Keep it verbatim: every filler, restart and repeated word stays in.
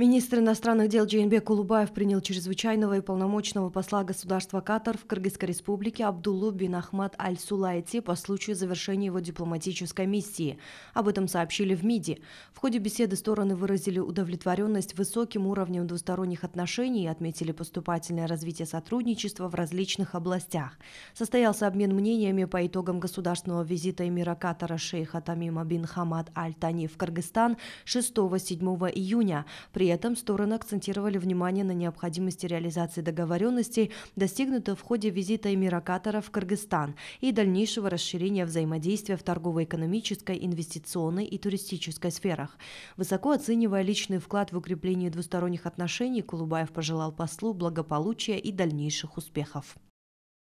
Министр иностранных дел Жээнбек Кулубаев принял чрезвычайного и полномочного посла государства Катар в Кыргызской республике Абдуллу бин Ахмад аль Сулайти по случаю завершения его дипломатической миссии. Об этом сообщили в МИДе. В ходе беседы стороны выразили удовлетворенность высоким уровнем двусторонних отношений и отметили поступательное развитие сотрудничества в различных областях. Состоялся обмен мнениями по итогам государственного визита эмира Катара шейха Тамима бин Хамад аль Тани в Кыргызстан шестого-седьмого июня. При этом стороны акцентировали внимание на необходимости реализации договоренностей, достигнутых в ходе визита эмира Катара в Кыргызстан, и дальнейшего расширения взаимодействия в торгово-экономической, инвестиционной и туристической сферах. Высоко оценивая личный вклад в укрепление двусторонних отношений, Кулубаев пожелал послу благополучия и дальнейших успехов.